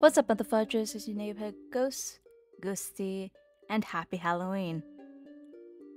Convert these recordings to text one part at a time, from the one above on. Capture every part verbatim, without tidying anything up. What's up, motherfudgers? It's your neighborhood Ghost, Ghosty, and Happy Halloween.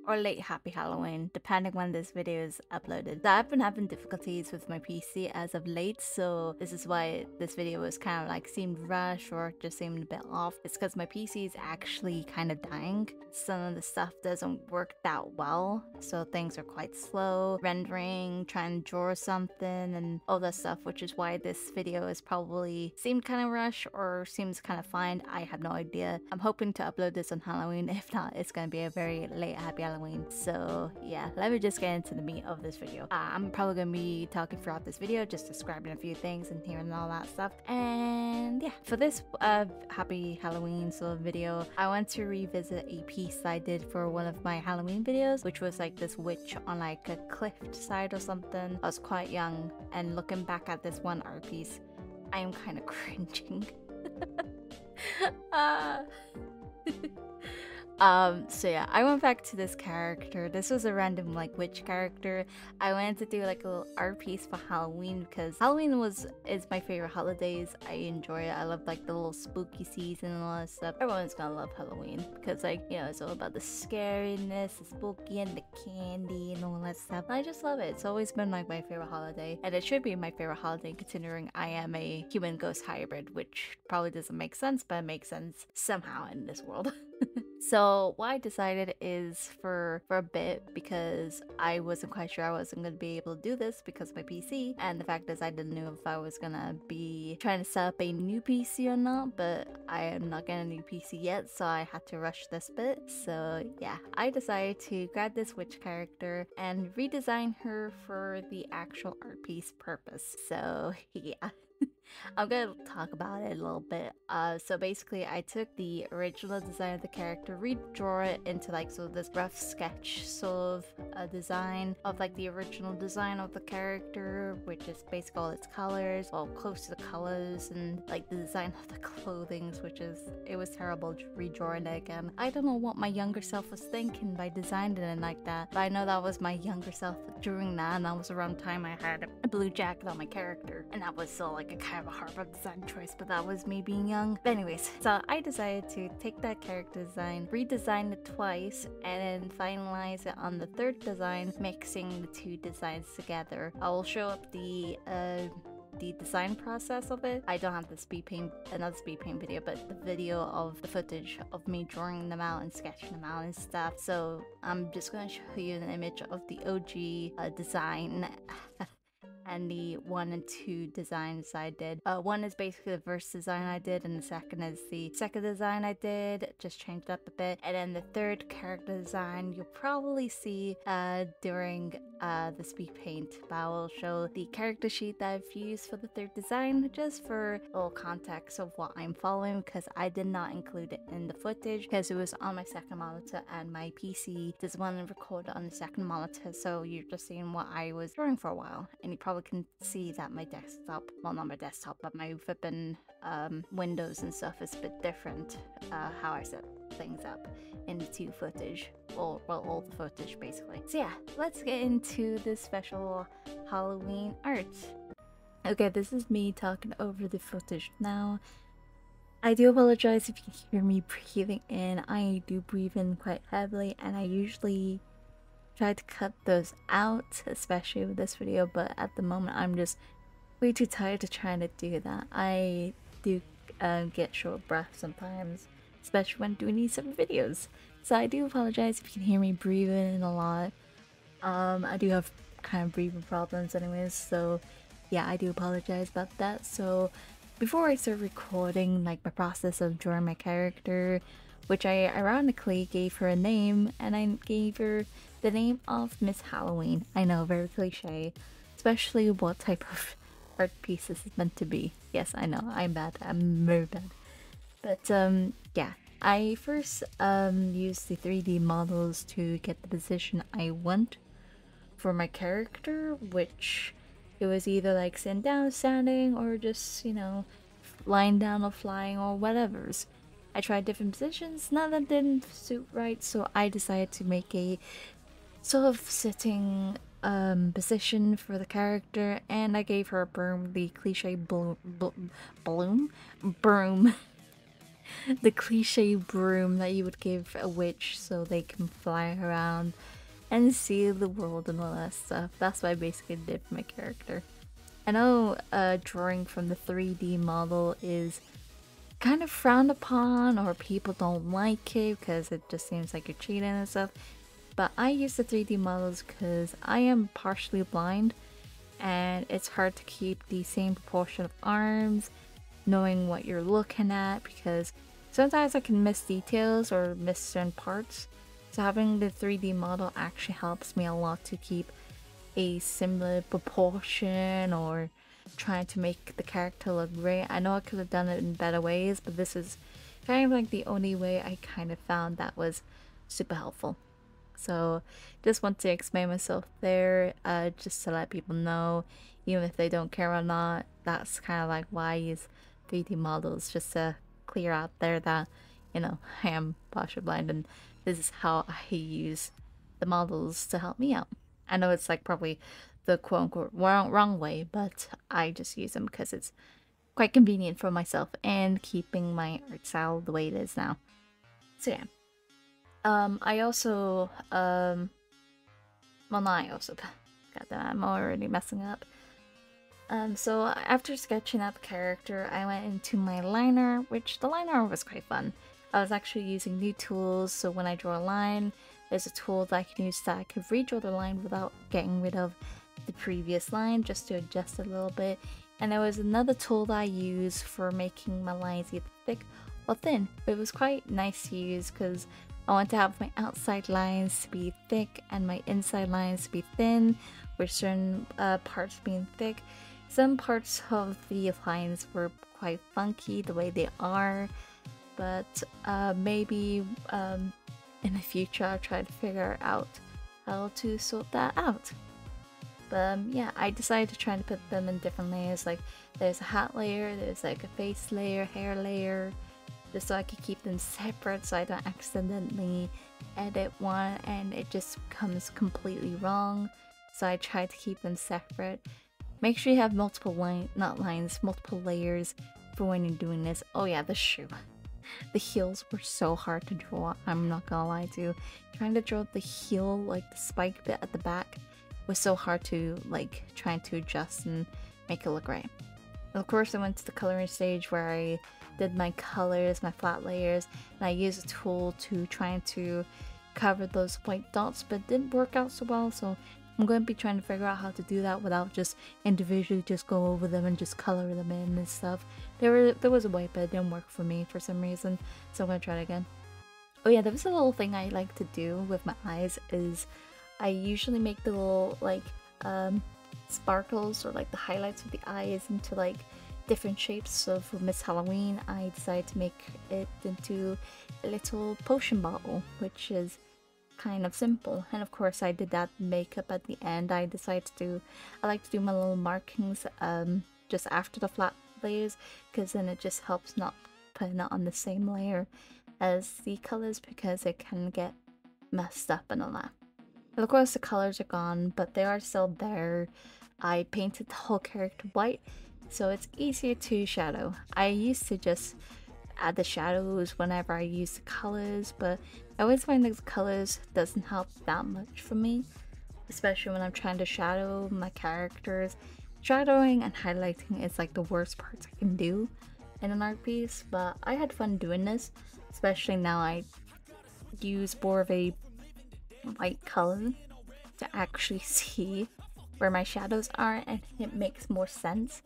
Or late Happy Halloween, depending when this video is uploaded. So I've been having difficulties with my P C as of late, so this is why this video was kind of like seemed rushed or just seemed a bit off. It's because my P C is actually kind of dying. Some of the stuff doesn't work that well, so things are quite slow. Rendering, trying to draw something, and all that stuff, which is why this video is probably seemed kind of rushed or seems kind of fine. I have no idea. I'm hoping to upload this on Halloween. If not, it's going to be a very late Happy Halloween. Halloween. So yeah, let me just get into the meat of this video. uh, I'm probably gonna be talking throughout this video, just describing a few things and here and all that stuff. And yeah, for this uh Happy Halloween sort of video, I want to revisit a piece I did for one of my Halloween videos, which was like this witch on like a cliff side or something. I was quite young, and looking back at this one art piece, I am kind of cringing. uh... Um, so yeah, I went back to this character. This was a random like witch character. I wanted to do like a little art piece for Halloween because Halloween was is my favorite holidays. I enjoy it. I love like the little spooky season and all that stuff. Everyone's gonna love Halloween because like, you know, it's all about the scariness, the spooky and the candy and all that stuff. And I just love it. It's always been like my favorite holiday, and it should be my favorite holiday considering I am a human ghost hybrid, which probably doesn't make sense, but it makes sense somehow in this world. So what I decided is for for a bit, because I wasn't quite sure I wasn't going to be able to do this because of my P C, and the fact is I didn't know if I was going to be trying to set up a new P C or not, but I am not getting a new P C yet, so I had to rush this bit. So yeah, I decided to grab this witch character and redesign her for the actual art piece purpose. So yeah. I'm gonna talk about it a little bit. Uh, so basically, I took the original design of the character, redraw it into like sort of this rough sketch sort of a design of like the original design of the character, which is basically all its colors, all close to the colors, and like the design of the clothing, which is it was terrible redrawing it again. I don't know what my younger self was thinking by designing it like that, but I know that was my younger self during that, and that was around the time I had a blue jacket on my character, and that was still like a kind of a hard design choice, but that was me being young. But anyways, so I decided to take that character design, redesign it twice, and then finalize it on the third design, mixing the two designs together. I will show up the uh the design process of it. I don't have the speed paint, another speed paint video, but the video of the footage of me drawing them out and sketching them out and stuff. So I'm just going to show you an image of the O G uh, design and the one and two designs I did. Uh, one is basically the first design I did, and the second is the second design I did, just changed up a bit. And then the third character design you'll probably see uh, during uh, the speed paint, but I will show the character sheet that I've used for the third design just for a little context of what I'm following, because I did not include it in the footage because it was on my second monitor, and my P C doesn't want to record on the second monitor, so you're just seeing what I was drawing for a while. And you probably can see that my desktop, well, not my desktop, but my flipping um, windows and stuff is a bit different, uh, how I set things up in the two footage, or well, all the footage basically. So yeah, let's get into this special Halloween art. Okay, this is me talking over the footage now. I do apologize if you hear me breathing in. I do breathe in quite heavily, and I usually tried to cut those out, especially with this video, but at the moment I'm just way too tired to try to do that. I do uh, get short breath sometimes, especially when doing these sort of videos, so I do apologize if you can hear me breathing in a lot. um I do have kind of breathing problems anyways, so yeah, I do apologize about that. So before I start recording like my process of drawing my character, which I ironically gave her a name, and I gave her the name of Miss Halloween. I know, very cliche, especially what type of art piece this is meant to be. Yes, I know, I'm bad, I'm very bad. But um, yeah, I first um, used the three D models to get the position I want for my character, which it was either like sitting down, standing, or just, you know, lying down or flying or whatever's. I tried different positions, none of them didn't suit right, so I decided to make a sort of sitting um, position for the character, and I gave her a broom, the cliche bloom, bl bloom? broom, the cliche broom that you would give a witch so they can fly around and see the world and all that stuff. That's what I basically did for my character. I know uh, drawing from the three D model is kind of frowned upon, or people don't like it because it just seems like you're cheating and stuff. But I use the three D models because I am partially blind and it's hard to keep the same proportion of arms, knowing what you're looking at, because sometimes I can miss details or miss certain parts. So having the three D model actually helps me a lot to keep a similar proportion or trying to make the character look great. I know I could have done it in better ways, but this is kind of like the only way I kind of found that was super helpful. So just want to explain myself there, uh, just to let people know, even if they don't care or not, that's kind of like why I use three D models, just to clear out there that, you know, I am partially blind and this is how I use the models to help me out. I know it's like probably the quote-unquote wrong, wrong way, but I just use them because it's quite convenient for myself and keeping my art style the way it is now. So yeah. Um, I also, um, well not I also, god damn, I'm already messing up. Um, so after sketching out the character, I went into my liner, which the liner was quite fun. I was actually using new tools, so when I draw a line, there's a tool that I can use that I can redraw the line without getting rid of the previous line, just to adjust it a little bit. And there was another tool that I use for making my lines either thick or thin. It was quite nice to use because I want to have my outside lines to be thick and my inside lines to be thin, with certain uh, parts being thick. Some parts of the lines were quite funky the way they are, but uh, maybe um, in the future I'll try to figure out how to sort that out. But um, yeah, I decided to try to put them in different layers, like there's a hat layer, there's like a face layer, hair layer, just so I could keep them separate so I don't accidentally edit one and it just comes completely wrong. So I tried to keep them separate. Make sure you have multiple line, not lines, multiple layers for when you're doing this. Oh yeah, the shoe. The heels were so hard to draw, I'm not gonna lie to you. Trying to draw the heel, like the spike bit at the back, was so hard to like trying to adjust and make it look right. And of course I went to the coloring stage where I did my colors, my flat layers, and I used a tool to try to cover those white dots, but it didn't work out so well, so I'm going to be trying to figure out how to do that without just individually just go over them and just color them in and stuff. There were, there was a way, but it didn't work for me for some reason, so I'm going to try it again. Oh yeah, there was a little thing I like to do with my eyes is I usually make the little like um, sparkles or like the highlights of the eyes into like different shapes. So for Miss Halloween, I decided to make it into a little potion bottle, which is kind of simple. And of course I did that makeup at the end. I decided to do, I like to do my little markings um, just after the flat layers, because then it just helps not putting it on the same layer as the colors, because it can get messed up and all that. And of course the colors are gone, but they are still there. I painted the whole character white, so it's easier to shadow. I used to just add the shadows whenever I use the colors, but I always find that the colors doesn't help that much for me, especially when I'm trying to shadow my characters. Shadowing and highlighting is like the worst parts I can do in an art piece, but I had fun doing this, especially now I use more of a white color to actually see where my shadows are, and it makes more sense.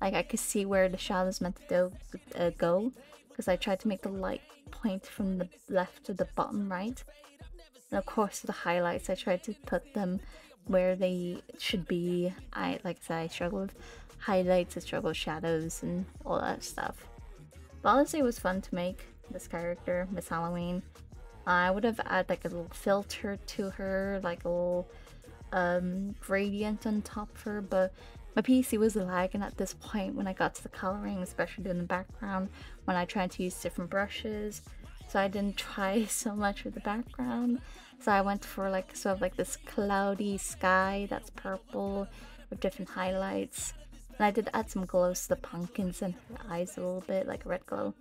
Like I could see where the shadows meant to do, uh, go, because I tried to make the light point from the left to the bottom right. And of course the highlights, I tried to put them where they should be. I like I said, I struggle with highlights, I struggle with shadows and all that stuff. But honestly it was fun to make this character, Miss Halloween. I would have added like a little filter to her, like a little um, gradient on top of her, but my P C was lagging at this point when I got to the coloring, especially in the background when I tried to use different brushes. so I didn't try so much with the background. So I went for like sort of like this cloudy sky that's purple with different highlights. And I did add some glows to the pumpkins and her eyes a little bit, like a red glow.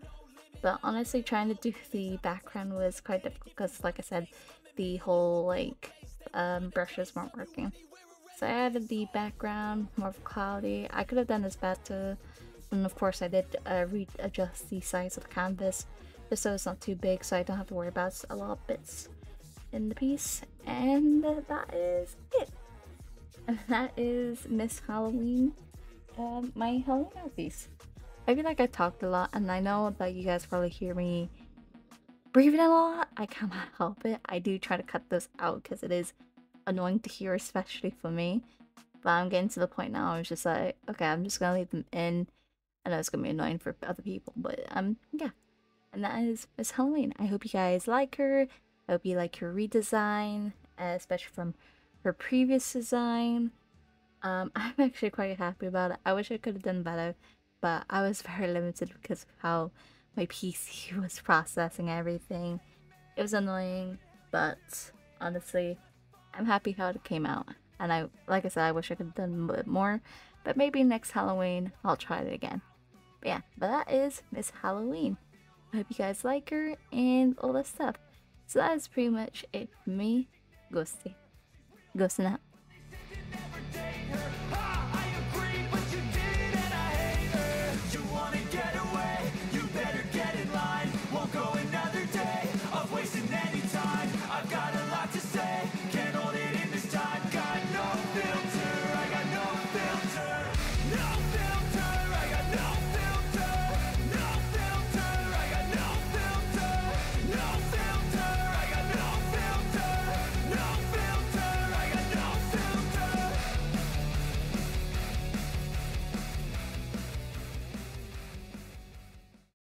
But honestly, trying to do the background was quite difficult because, like I said, the whole like um, brushes weren't working. So I added the background, more of cloudy. I could have done this better, and of course I did uh, readjust the size of the canvas just so it's not too big, so I don't have to worry about a lot of bits in the piece. And that is it. And that is Miss Halloween, um, my Halloween art piece. I feel like I talked a lot, and I know that you guys probably hear me breathing a lot. I cannot help it. I do try to cut those out because it is annoying to hear, especially for me. But I'm getting to the point now where it's just like, okay, I'm just gonna leave them in. I know it's gonna be annoying for other people, but um, yeah. And that is Miss Halloween. I hope you guys like her. I hope you like her redesign, especially from her previous design. Um, I'm actually quite happy about it. I wish I could have done better, but I was very limited because of how my P C was processing everything. It was annoying, but honestly, I'm happy how it came out. And I, like I said, I wish I could have done a bit more, but maybe next Halloween I'll try it again. But yeah, but that is Miss Halloween. I hope you guys like her and all that stuff. So that is pretty much it for me. Ghosty. Ghosting out.